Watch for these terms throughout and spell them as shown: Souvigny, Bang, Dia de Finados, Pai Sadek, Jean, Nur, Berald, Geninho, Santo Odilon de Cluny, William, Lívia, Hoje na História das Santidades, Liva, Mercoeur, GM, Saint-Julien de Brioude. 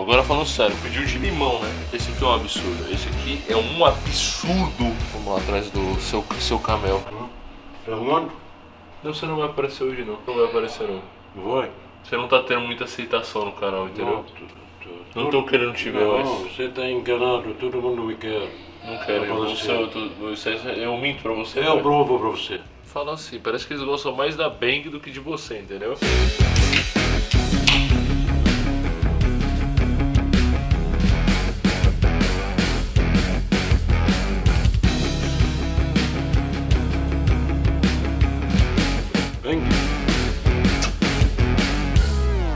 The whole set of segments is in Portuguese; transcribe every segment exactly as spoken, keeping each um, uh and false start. Não, agora falando sério, pediu de limão, né? Esse aqui é um absurdo. Esse aqui é um absurdo. Vamos lá atrás do seu, seu camel. Não, você não vai aparecer hoje não. Não vai aparecer não. Vai? Você não tá tendo muita aceitação no canal, entendeu? Não estão querendo te ver mais. Não, você tá enganado, todo mundo me quer. Não quero, eu, eu, eu, eu minto pra você. Eu provo pra você. Fala assim, parece que eles gostam mais da Bang do que de você, entendeu?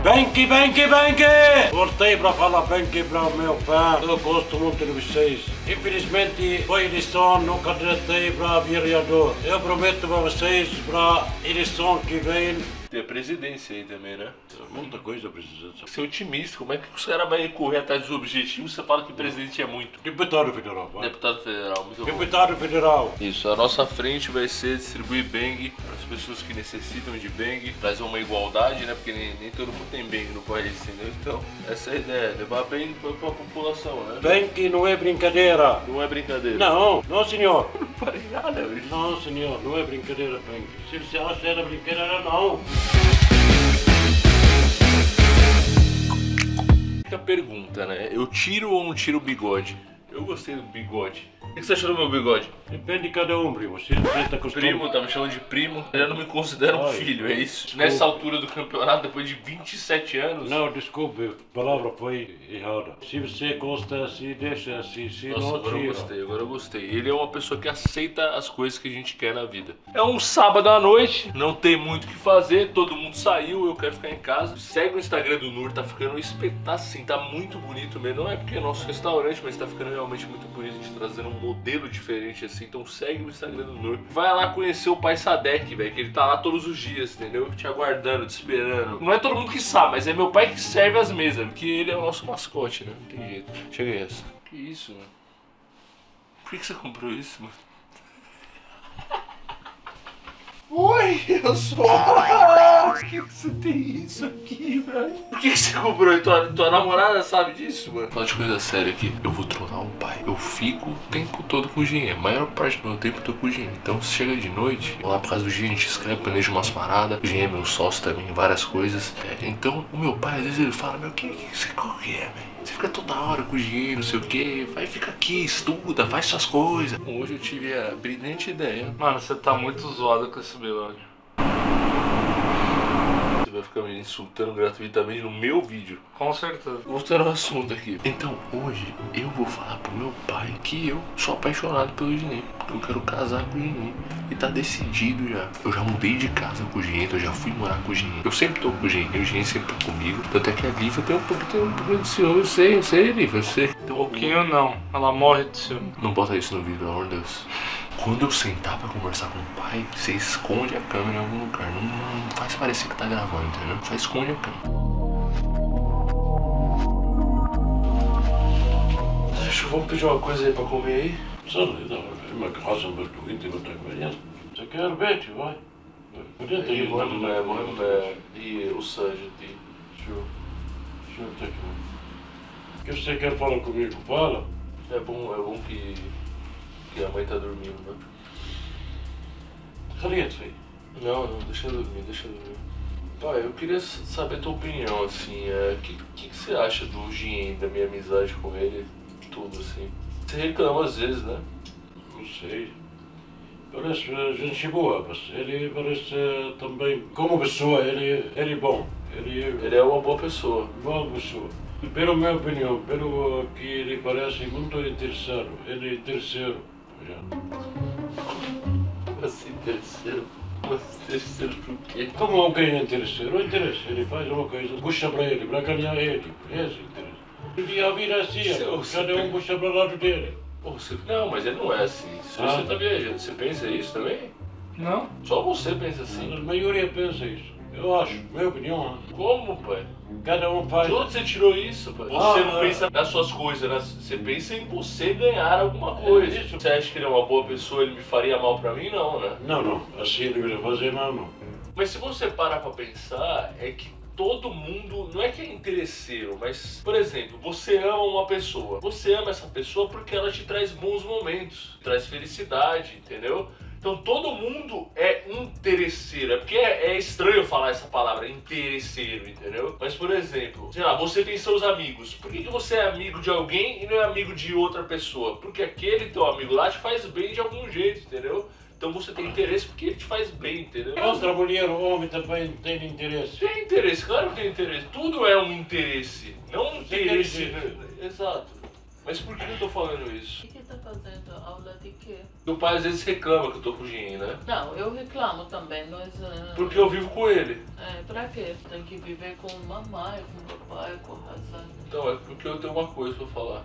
Bang! Bang, Bang, Bang! Voltei pra falar Bang pra o meu pé. Eu gosto muito de vocês. Infelizmente, foi eleição, não candidatei pra vereador. Eu prometo pra vocês, pra eleição que vem... Tem a presidência aí também, né? Muita coisa a presidência. Você é otimista, como é que os caras vão correr atrás dos objetivos? Você fala que presidente é muito. Deputado federal, vai. Deputado federal, muito bom. Deputado federal. Isso, a nossa frente vai ser distribuir Bang para as pessoas que necessitam de Bang, trazer uma igualdade, né? Porque nem, nem todo mundo tem Bang no país, entendeu? Então, essa é a ideia, levar Bang para a população, né? Bang não é brincadeira. Não é brincadeira. Não, não senhor. Não parei nada, bicho. Não senhor, não é brincadeira Bang. Se você acha que era brincadeira, não. A pergunta, né? Eu tiro ou não tiro o bigode? Eu gostei do bigode. O que você achou do meu bigode? Depende de cada um, primo. Você tá com primo, tá me chamando de primo. Eu não me considero um filho, é isso? Desculpa. Nessa altura do campeonato, depois de vinte e sete anos... Não, desculpe, a palavra foi errada. Se você gosta, se deixa, se, se Nossa, não agora tira. eu gostei, agora eu gostei. Ele é uma pessoa que aceita as coisas que a gente quer na vida. É um sábado à noite, não tem muito o que fazer, todo mundo saiu, eu quero ficar em casa. Segue o Instagram do Nur, tá ficando espetacular, assim, tá muito bonito mesmo. Não é porque é nosso restaurante, mas tá ficando realmente muito bonito, a gente trazendo um modelo diferente assim, então segue o Instagram do Nur. Vai lá conhecer o Pai Sadek, velho, que ele tá lá todos os dias, entendeu? Te aguardando, te esperando. Não é todo mundo que sabe, mas é meu pai que serve as mesas, porque ele é o nosso mascote, né? Não tem jeito. Chega aí essa. Que isso, mano? Por que, que você comprou isso, mano? Oi, eu sou... Por que você tem isso aqui, velho? Por que você comprou? Tua, tua namorada sabe disso, mano? Fala de coisa séria aqui. Eu vou tronar o pai. Eu fico o tempo todo com o G M. A maior parte do meu tempo eu tô com o G M. Então, se chega de noite, vou lá por causa do G M, a gente escreve, planeja umas paradas. O G M é meu sócio também, várias coisas. É, então, o meu pai, às vezes, ele fala, meu, que você qual que é, velho? Você fica toda hora com o Jean, não sei o que, vai ficar aqui, estuda, faz suas coisas. Hoje eu tive a brilhante ideia. Mano, você tá muito zoado com esse bigode. Você vai ficar me insultando gratuitamente no meu vídeo. Com certeza. Voltando ao assunto aqui. Então, hoje eu vou falar pro meu pai que eu sou apaixonado pelo Jean, porque eu quero casar com o Jean. E tá decidido já. Eu já mudei de casa com o Jean, eu já fui morar com o Jean. Eu sempre tô com o Jean, o Jean sempre tá comigo. Tanto é que a Liva tem um pouco, tem um pouco de ciúme, eu sei, eu sei, Liva, eu sei. Um pouquinho não, ela morre de ciúme. Não bota isso no vídeo, pelo amor de Deus. Quando eu sentar pra conversar com o pai, você esconde a câmera em algum lugar. Não, não faz parecer que tá gravando, entendeu? Só esconde a câmera. Deixa eu vou pedir uma coisa aí pra comer aí. Sorry, da uma graça muito grande, muito grande. Você quer ver, vai? Podia ter ido lá no e o Sérgio de... Deixa eu ver aqui. O que você quer falar comigo? Fala. É bom, é bom que... que a mãe tá dormindo, né? Cadê isso aí? Não, não, deixa eu dormir, deixa eu dormir. Pai, eu queria saber a tua opinião, assim, o é, que, que, que você acha do Jean, da minha amizade com ele? Tudo assim. Você reclama às vezes, né? Não sei. Parece gente boa, mas ele parece também, como pessoa, ele, ele é bom. Ele, ele é uma boa pessoa. Boa pessoa. Pela minha opinião, pelo que ele parece muito interessado, ele é terceiro. Assim, terceiro? Mas terceiro por quê? Como alguém é terceiro? É interesse. Ele faz uma coisa, puxa pra ele, pra ganhar ele. É esse interesse. Podia vir assim, cada um puxa para o lado dele. Não, mas ele não é assim. Você ah. tá viajando, você pensa isso também? Não. Só você pensa assim? Não, a maioria pensa isso. Eu acho, minha opinião. Como, pai? Cada um faz... De onde você tirou isso, pai? Você ah, não pensa nas suas coisas, né? Você pensa em você ganhar alguma coisa. É isso. Você acha que ele é uma boa pessoa, ele me faria mal pra mim? Não, né? Não, não. Assim ele vai fazer mal, não. Mas se você parar pra pensar, é que todo mundo, não é que é interesseiro, mas, por exemplo, você ama uma pessoa. Você ama essa pessoa porque ela te traz bons momentos, traz felicidade, entendeu? Então todo mundo é interesseiro, é porque é, é estranho falar essa palavra, interesseiro, entendeu? Mas, por exemplo, sei lá, você tem seus amigos. Por que que você é amigo de alguém e não é amigo de outra pessoa? Porque aquele teu amigo lá te faz bem de algum jeito, entendeu? Então você tem interesse porque ele te faz bem, entendeu? Nossa, a mulher, o homem também tem interesse. Tem interesse, claro que tem interesse. Tudo é um interesse, não um interesse. Exato. Mas por que eu tô falando isso? O que, que tá fazendo? Aula de quê? Meu pai às vezes reclama que eu tô fugindo, né? Não, eu reclamo também, nós... Porque eu vivo com ele. É, pra quê? Tem que viver com mamãe, com papai, com razão. Então, é porque eu tenho uma coisa pra falar.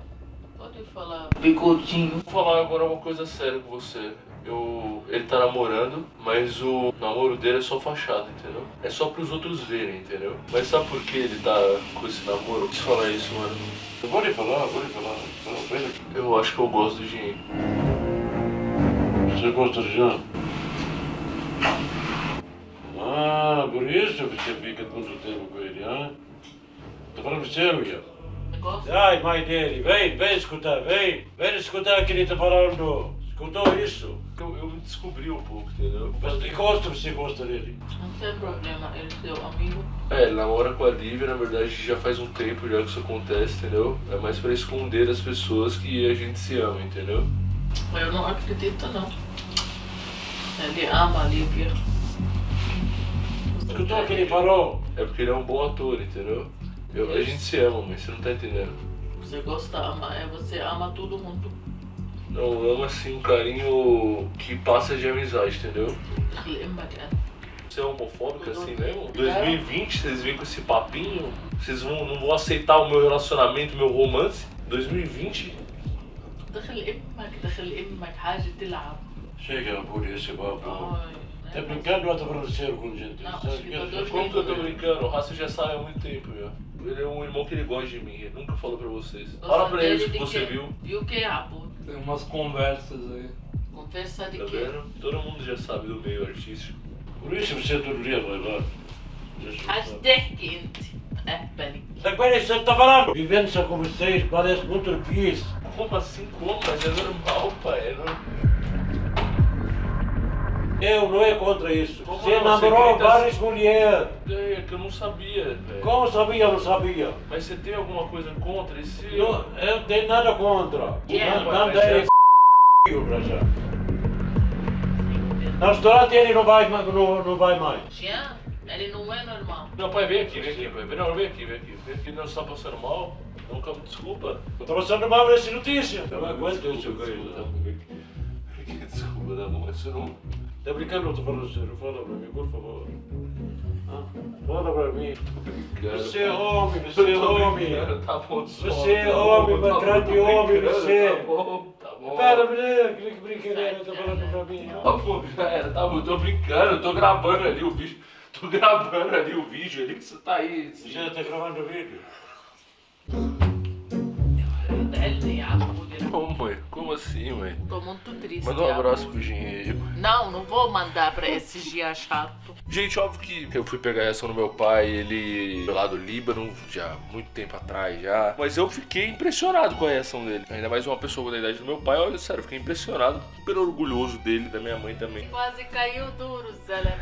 Pode falar, bigodinho. Vou falar agora uma coisa séria com você. Eu... Ele tá namorando, mas o namoro dele é só fachada, entendeu? É só pros outros verem, entendeu? Mas sabe por que ele tá com esse namoro? Deixa eu falar isso, mano. Eu vou lhe falar, vou lhe falar. Eu acho que eu gosto do Jean. Você gosta do Jean? Ah, por isso você fica tanto tempo com ele, hein? Tô falando pra você, William. Ai, mãe dele, vem, vem escutar, vem, vem escutar o que ele tá falando. Escutou isso? Eu, eu me descobri um pouco, entendeu? Mas que gosto você gosta dele? Não tem problema, ele é seu amigo. É, ele namora com a Lívia, na verdade já faz um tempo já que isso acontece, entendeu? É mais pra esconder das pessoas que a gente se ama, entendeu? Eu não acredito, não. Ele ama a Lívia. Escutou o que ele falou? É porque ele é um bom ator, entendeu? Eu, a gente se ama, mas você não tá entendendo. Você gosta, ama, é, você ama todo mundo. Não, eu amo assim um carinho que passa de amizade, entendeu? Lembra, cara. Você é homofóbico assim mesmo? dois mil e vinte, vocês vêm com esse papinho? Vocês vão, não vão aceitar o meu relacionamento, o meu romance? dois mil e vinte? Chega, por esse papo. Tá brincando ou tá falando sério com gente? Não, que como que eu tô brincando? O Raça já sai há muito tempo já. Ele é um irmão que ele gosta de mim, ele nunca falou pra vocês. Fala pra eles o que você viu. Viu o que, Apo? Tem umas conversas aí. Conversa de tá quê? Vendo? Todo mundo já sabe do meio artístico. Por isso você é todo dia, vai lá. Agora é isso que tá falando. Vivência com vocês parece muito difícil. Como assim? Como? Mas é normal, pai. É normal. Eu não é contra isso. Como você namorou várias mulheres. É, que eu não sabia, velho. Como sabia? Eu não sabia. Mas você tem alguma coisa contra isso? Eu não tenho nada contra. Yeah. Não, não tem c... pra já. Na restaurante ele não vai, não, não vai mais. Jean, ele não é normal. Não, pai, vem aqui, vem aqui, pai. Não, vem aqui, vem aqui. Vem aqui, não está passando mal. Nunca me desculpa. Eu tô passando mal nessa notícia. Eu não aguento isso, cara. Desculpa, tá bom, isso não... Tá brincando ou tô falando sério? Fala pra mim, por favor. Ah, fala pra mim. Você é homem, você é homem. Você é homem, matrão de homem, você. Tá bom, tá bom. Pera, que brincadeira tá falando pra mim. Tá bom, já era, tá bom. Eu tô brincando, eu tô gravando ali o vídeo. Tô gravando ali o vídeo ali que você tá aí. Você já tá gravando o vídeo? Como, mãe? Como assim, mãe? Tô muito triste. Manda um abraço pro Geninho. Não, não vou mandar pra esse dia chato. Gente, óbvio que eu fui pegar essa no meu pai, ele foi lá do Líbano, já muito tempo atrás já. Mas eu fiquei impressionado com a reação dele. Ainda mais uma pessoa da idade do meu pai, olha, sério, eu fiquei impressionado, super orgulhoso dele, da minha mãe também. Quase caiu duro, Zé.